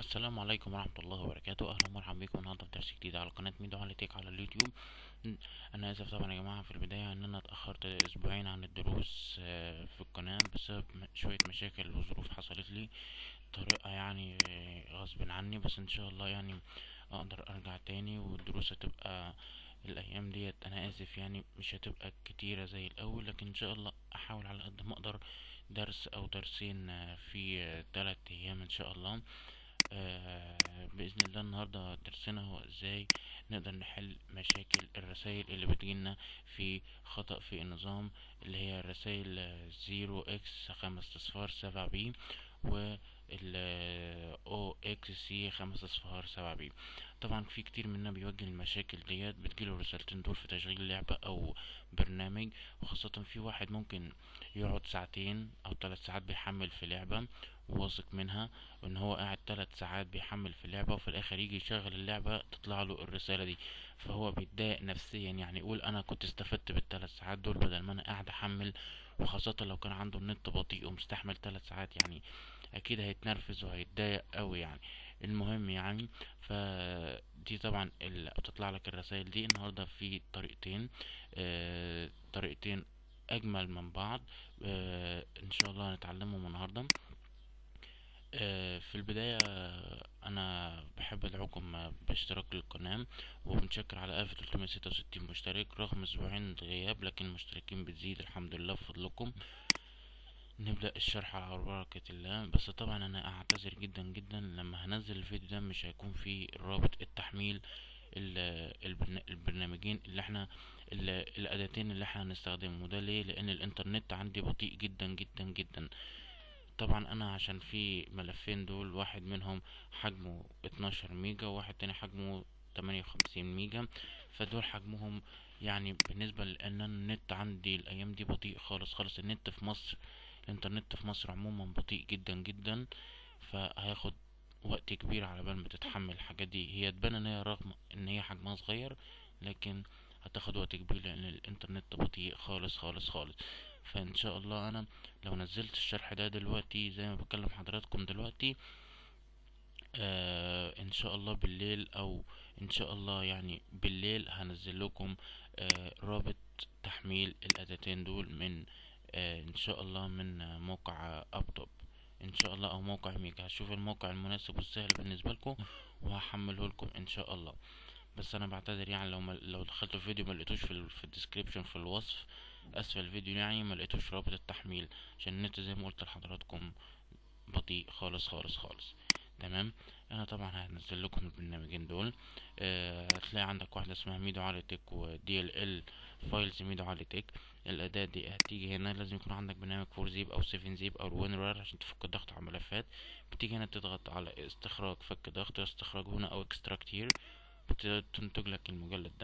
السلام عليكم ورحمه الله وبركاته. اهلا ومرحبا بكم النهارده في درس جديد على قناه ميدو على تيك على اليوتيوب. انا اسف طبعا يا جماعه في البدايه ان انا اتاخرت اسبوعين عن الدروس في القناه بسبب شويه مشاكل وظروف حصلت لي طريقه يعني غصب عني، بس ان شاء الله يعني اقدر ارجع تاني والدروس هتبقى الايام ديت انا اسف يعني مش هتبقى كتيره زي الاول، لكن ان شاء الله احاول على قد ما اقدر درس او درسين في 3 ايام ان شاء الله بإذن الله. النهاردة درسنا هو ازاي نقدر نحل مشاكل الرسائل اللي بتجيلنا في خطأ في النظام، اللي هي الرسائل 0x500057b وال OXC5007B. طبعا في كتير مننا بيواجه المشاكل ديت، بتجيله الرسالتين دول في تشغيل لعبة او برنامج، وخاصة في واحد ممكن يقعد 2 أو 3 ساعات بيحمل في لعبة واثق منها ان هو قاعد 3 ساعات بيحمل في اللعبة، وفي الاخر يجي يشغل اللعبة تطلع له الرسالة دي، فهو بيتضايق نفسيا يعني يقول انا كنت استفدت بال3 ساعات دول بدل ما انا قاعد احمل، وخاصة لو كان عنده النت بطيء ومستحمل 3 ساعات يعني اكيد هيتنرفز وهيتضايق قوي يعني. المهم يعني فدي طبعا بتطلع لك الرسائل دي. النهارده في طريقتين اجمل من بعض ان شاء الله هنتعلمهم النهارده. في البداية انا بحب ادعوكم باشتراك القناة، وبنشكر على 1366 مشترك رغم اسبوعين غياب، لكن المشتركين بتزيد الحمد لله بفضلكم. نبدأ الشرح على بركة الله. بس طبعا انا اعتذر جدا جدا لما هنزل الفيديو ده مش هيكون فيه رابط التحميل البرنامجين اللي احنا الاداتين اللي احنا هنستخدمه ده. ليه؟ لان الانترنت عندي بطيء جدا جدا جدا. طبعا انا عشان في ملفين دول واحد منهم حجمه 12 ميجا وواحد تاني حجمه 58 ميجا، فدول حجمهم يعني بالنسبة لان النت عندي الايام دي بطيء خالص خالص. النت في مصر الانترنت في مصر عموما بطيء جدا جدا، فهياخد وقت كبير على بال ما تتحمل الحاجات دي. هي تبان ان هي رغم ان هي حجمها صغير لكن هتاخد وقت كبير لان الانترنت بطيء خالص خالص خالص. فان شاء الله انا لو نزلت الشرح ده دلوقتي زي ما بكلم حضراتكم دلوقتي ان شاء الله بالليل، او ان شاء الله يعني بالليل هنزل لكم رابط تحميل الاداتين دول من ان شاء الله من موقع ابتوب ان شاء الله او موقع ميجا. هشوف الموقع المناسب والسهل بالنسبه لكم وهحمله لكم ان شاء الله. بس انا بعتذر يعني لو دخلت الفيديو ما لقيتوش في الديسكريبشن في الوصف اسفل الفيديو يعني ما لقيتوش رابط التحميل، عشان النت زي ما قلت لحضراتكم بطيء خالص خالص خالص. تمام. انا طبعا هنزل لكم البرنامجين دول. هتلاقي عندك واحده اسمها ميدو على تيك ودي ال ال فايلز ميدو على تيك. الاداه دي هتيجي هنا، لازم يكون عندك برنامج 4 زيب او 7 زيب او 1 رار عشان تفك الضغط على ملفات. بتيجي هنا تضغط على استخراج فك ضغط، استخراج هنا او اكستراكت هير، بتنتج لك المجلد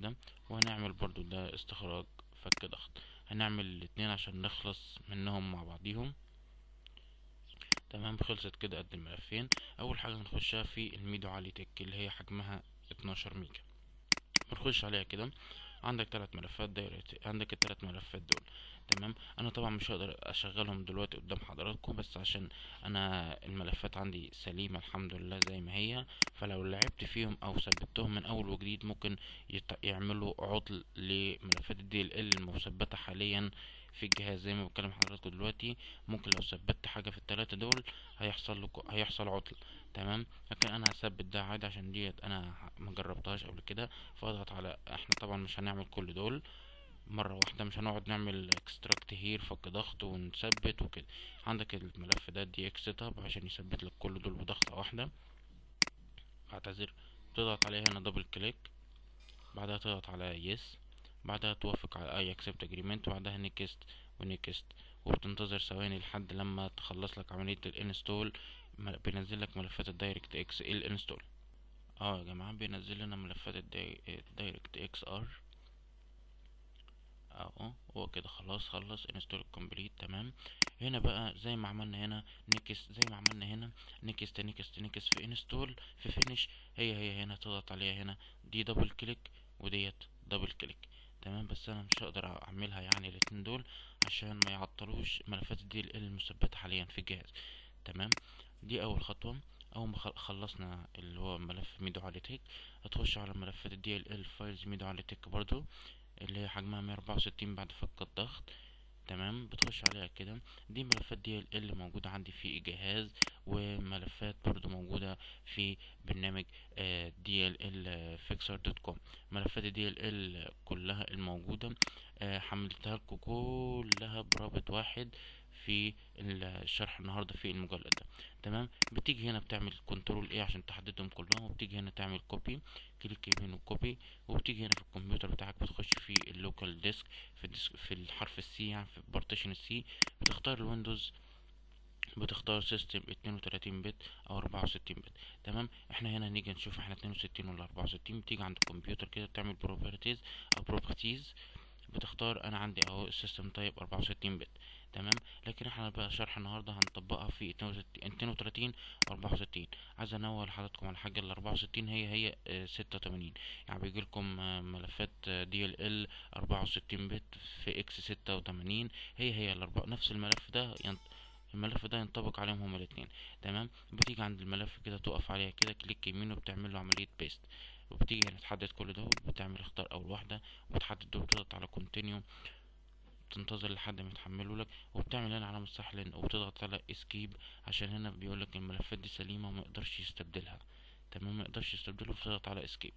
ده وهنعمل برضو ده استخراج فك ضغط. هنعمل الاتنين عشان نخلص منهم مع بعضيهم. تمام. خلصت كده قد الملفين. اول حاجه هنخشها في الميدو علي تك اللي هي حجمها 12 ميجا، بنخش عليها كده. عندك 3 ملفات دايركت، عندك ال3 ملفات دول. تمام. انا طبعا مش هقدر اشغلهم دلوقتي قدام حضراتكم، بس عشان انا الملفات عندي سليمه الحمد لله زي ما هي، فلو لعبت فيهم او ثبتهم من اول وجديد ممكن يعملوا عطل لملفات الدي ال ال المثبته حاليا في الجهاز زي ما بكلم حضراتكم دلوقتي. ممكن لو ثبتت حاجه في ال3 دول هيحصل عطل. تمام. لكن انا هثبت ده عادي عشان ديت انا ما جربتهاش قبل كده، فاضغط على احنا طبعا مش هنعمل كل دول مره واحده، مش هنقعد نعمل اكستراكت هير فك ضغط ونثبت وكده. عندك الملف ده دي اكس تاب عشان يثبت لك كل دول بضغطه واحده. اعتذر. تضغط عليه هنا دبل كليك، بعدها تضغط على يس، بعدها توافق على اي اكسبت اجريمنت، وبعدها نيكست ونيكست، وبتنتظر ثواني لحد لما تخلص لك عمليه الانستول. بينزل لك ملفات الدايركت اكس الانستول. يا جماعه بينزل لنا ملفات الدايركت اكس ار اهو. هو كده خلاص خلص انستول كومبليت. تمام. هنا بقى زي ما عملنا هنا نيكست، نيكست في انستول في فينيش. هي هنا تضغط عليها هنا دي دبل كليك وديت دبل كليك. تمام. بس انا مش هقدر اعملها يعني الاتنين دول عشان ما يعطلوش ملفات الدي ال ال المثبته حاليا في الجهاز. تمام. دي اول خطوة. اول ما خلصنا اللي هو ملف ميدو على تيك، هتخش على ملفات DLL Files ميدو على تيك برضو اللي هي حجمها 164 بعد فك الضغط. تمام، بتخش عليها كده. دي ملفات DLL موجودة عندي في جهاز، وملفات برضو موجودة في برنامج DLL Fixer.com. ملفات DLL كلها الموجودة حملتها لكم كلها برابط واحد في الشرح النهاردة في المجلد ده. تمام، بتيجي هنا بتعمل كنترول ايه عشان تحددهم كلهم، وبتيجي هنا تعمل كوبي، كليك يمين وكوبي، وبتيجي هنا في الكمبيوتر بتاعك بتخش في اللوكال ديسك في الحرف السي، يعني في بارتيشن السي، بتختار الويندوز، بتختار سيستم 32 بت او 64 بت. تمام، احنا هنا نيجي نشوف احنا 62 ولا 64. بتيجي عند الكمبيوتر كده بتعمل بروبرتيز او بروبرتيز، بتختار انا عندي اهو السيستم تايب 64 بت. تمام، لكن احنا بقى شرح النهارده هنطبقها في 32 و64. عايز انوه لحضراتكم على حاجه، ال 64 هي 86، يعني بيجي لكم ملفات DLL 64 بت في اكس 86، هي نفس الملف ده، الملف ده ينطبق عليهم هما الاثنين. تمام، بتيجي عند الملف كده تقف عليها كده كليك يمين وبتعمل له عمليه بيست، وبتيجي هنا تحدد كل ده، بتعمل اختار اول واحده وبتحدد وبتضغط على كونتينيو، تنتظر لحد ما يتحمله لك، وبتعمل هنا علامه صح وبتضغط على اسكيب عشان هنا بيقول لك الملفات دي سليمه وما يقدرش يستبدلها. تمام، ما يقدرش يستبدله، بتضغط على اسكيب.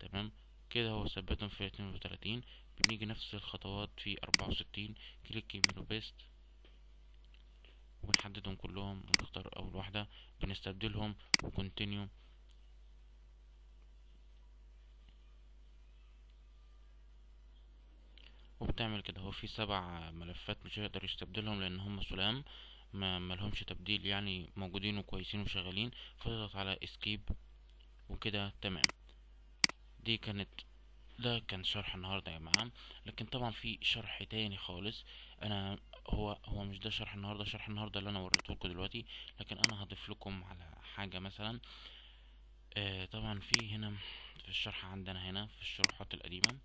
تمام كده هو ثبتهم في 32. بنيجي نفس الخطوات في 64، كليك يمين وبيست، ونحددهم كلهم ونختار اول واحده، بنستبدلهم وكونتينيو. وبتعمل كده هو في 7 ملفات مش هيقدر يستبدلهم لان هم سلام ما لهمش تبديل، يعني موجودين وكويسين وشغالين، فاضغط على اسكيب وكده. تمام، ده كان شرح النهارده يا جماعه، لكن طبعا في شرح تاني خالص. انا هو مش ده شرح النهارده، شرح النهارده اللي انا وريتهولكوا دلوقتي، لكن انا هضيف لكم على حاجه مثلا. طبعا في هنا في الشرح عندنا هنا في الشروحات القديمه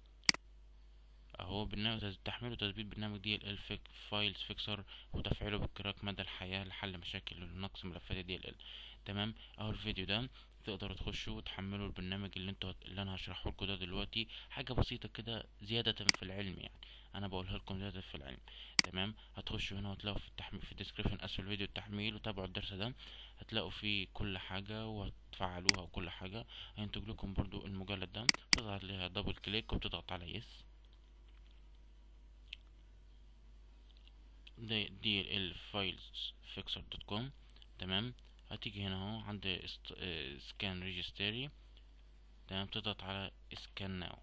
اهو برنامج تحميل وتثبيت برنامج DLL Files Fixer وتفعيله بالكراك مدى الحياة لحل مشاكل ونقص ملفات DLL. تمام، اهو الفيديو ده تقدروا تخشوا وتحملوا البرنامج اللي انا هشرحه لكم ده دلوقتي، حاجة بسيطة كده زيادة في العلم، يعني انا بقولها لكم زيادة في العلم. تمام، هتخشوا هنا وهتلاقوا في التحميل في الديسكريبشن اسفل الفيديو التحميل، وتابعوا الدرس ده هتلاقوا فيه كل حاجة وهتفعلوها، وكل حاجة هينتج لكم برضو المجلد ده. بتضغط عليها دبل كليك وبتضغط على يس. DLL Files Fixer.com. تمام، هتيجي هنا اهو عند سكان ريجستري. تمام، تضغط على سكان ناو،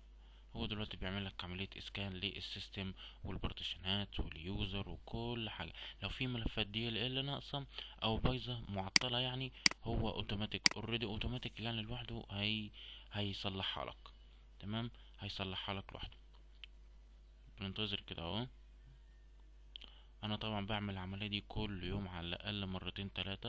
هو دلوقتي بيعمل لك عمليه اسكان للسيستم والبارتيشنات واليوزر وكل حاجه. لو في ملفات DLL ناقصه او بايظه معطله، يعني هو اوتوماتيك اوريدي اوتوماتيك يعني لوحده هيصلحها لك. تمام، هيصلحها لك لوحده، بننتظر كده اهو. انا طبعا بعمل العمليه دي كل يوم على الاقل 2 أو 3 مرات،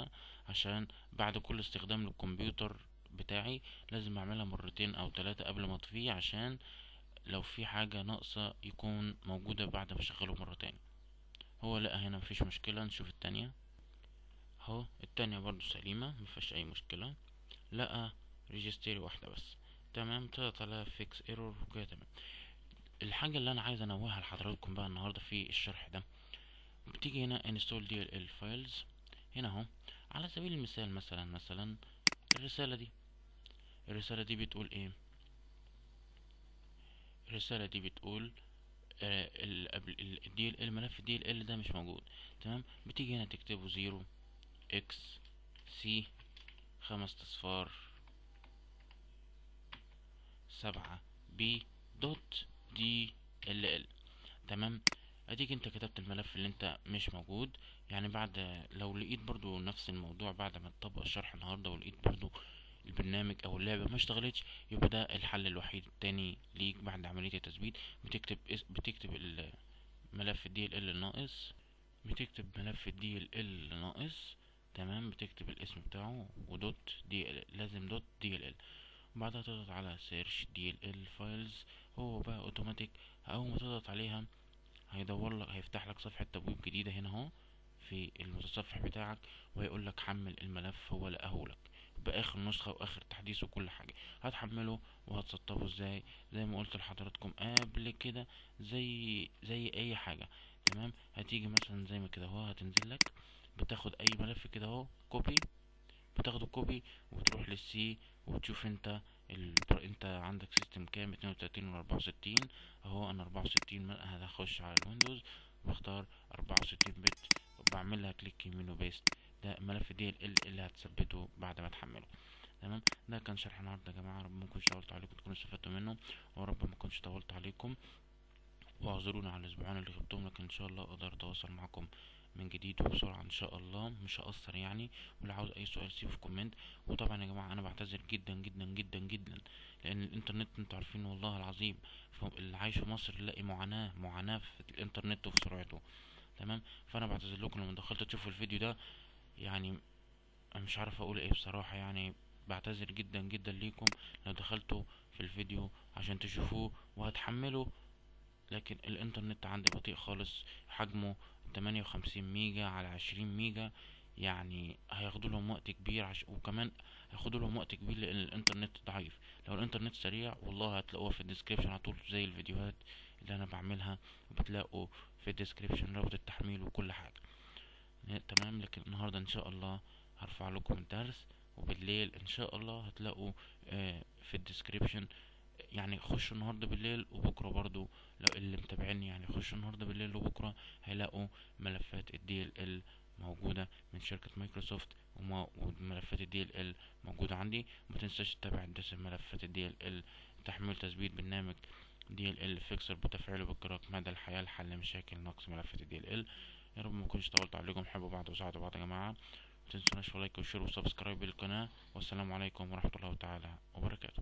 عشان بعد كل استخدام للكمبيوتر بتاعي لازم اعملها 2 أو 3 قبل ما اطفيه، عشان لو في حاجه ناقصه يكون موجوده بعد ما اشغله مره تاني. هو لا هنا مفيش مشكله، نشوف التانية اهو، التانية برضو سليمه مفيش اي مشكله، لا ريجستري واحده بس. تمام، تضغط على فيكس ايرور وكده. تمام، الحاجه اللي انا عايز انوهها لحضراتكم بقى النهارده في الشرح ده، بتيجي هنا install DLL files هنا اهو. على سبيل المثال مثلا الرسالة دي بتقول ايه؟ الرسالة دي بتقول الملف DLL ده مش موجود. تمام، بتيجي هنا تكتبه 0x500057b.dll. تمام، اديك انت كتبت الملف اللي انت مش موجود. يعني بعد لو لقيت برضو نفس الموضوع بعد ما تطبق الشرح النهارده ولقيت برضو البرنامج او اللعبه ما اشتغلتش، يبقى ده الحل الوحيد التاني ليك بعد عمليه التثبيت. بتكتب الملف DLL الناقص، بتكتب ملف DLL ناقص. تمام، بتكتب الاسم بتاعه ودوت DLL، لازم دوت DLL، وبعدها تضغط على سيرش DLL فايلز. هو بقى اوتوماتيك اول ما تضغط عليها هيدور لك، هيفتح لك صفحة تبويب جديدة هنا اهو في المتصفح بتاعك وهيقول لك حمل الملف، هو لقاهولك باخر نسخه واخر تحديث وكل حاجه. هتحمله وهتسطبه ازاي؟ زي ما قلت لحضراتكم قبل كده، زي اي حاجه. تمام، هتيجي مثلا زي ما كده اهو، هتنزل لك بتاخد اي ملف كده اهو كوبي، بتاخده كوبي وتروح للسي وتشوف انت عندك سيستم كام، 32 و 64 اهو. انا 64 هخش على الويندوز واختار 64 بت وبعملها كليك يمين وبيست. ده ملف DLL اللي هتثبته بعد ما تحمله. تمام، ده كان شرح النهارده يا جماعه، رب ما اكونش طولت عليكم تكونوا استفدتوا منه، ورب ما اكونش طولت عليكم، واعذروني على الاسبوعين اللي غبتهم، لكن ان شاء الله اقدر اتواصل معكم من جديد وبسرعه ان شاء الله، مش هقصر يعني. واللي عاوز اي سؤال سيبه في كومنت. وطبعا يا جماعه انا بعتذر جدا جدا جدا جدا، لان الانترنت انتوا عارفين والله العظيم اللي عايش في مصر يلاقي معاناه في الانترنت وفي سرعته. تمام، فانا بعتذر لكم لما دخلت تشوفوا الفيديو ده، يعني مش عارف اقول ايه بصراحه، يعني بعتذر جدا جدا ليكم لو دخلتوا في الفيديو عشان تشوفوه وهتحملوا، لكن الانترنت عندي بطيء خالص، حجمه 58 ميجا على 20 ميجا، يعني هياخدوا لهم وقت كبير وكمان هياخدوا لهم وقت كبير لان الانترنت ضعيف. لو الانترنت سريع والله هتلاقوها في الديسكريبشن على طول، زي الفيديوهات اللي انا بعملها بتلاقوا في الديسكريبشن رابط التحميل وكل حاجه. تمام، لكن النهارده ان شاء الله هرفع لكم الدرس، وبالليل ان شاء الله هتلاقوا في الديسكريبشن، يعني خشوا النهارده بالليل وبكره برضو لو اللي متابعيني، يعني خشوا النهارده بالليل وبكره هيلاقوا ملفات DLL موجوده من شركه مايكروسوفت، وملفات DLL موجوده عندي. ما تنساش تتابع درس ملفات DLL، تحميل تثبيت برنامج DLL Fixer بتفعيله بالكراك مدى الحياه لحل مشاكل نقص ملفات DLL. يا رب ما اكونش طولت عليكم، حبوا بعض وساعدوا بعض يا جماعه، ما تنسوناش لايك وشير وسبسكرايب للقناه، والسلام عليكم ورحمه الله تعالى وبركاته.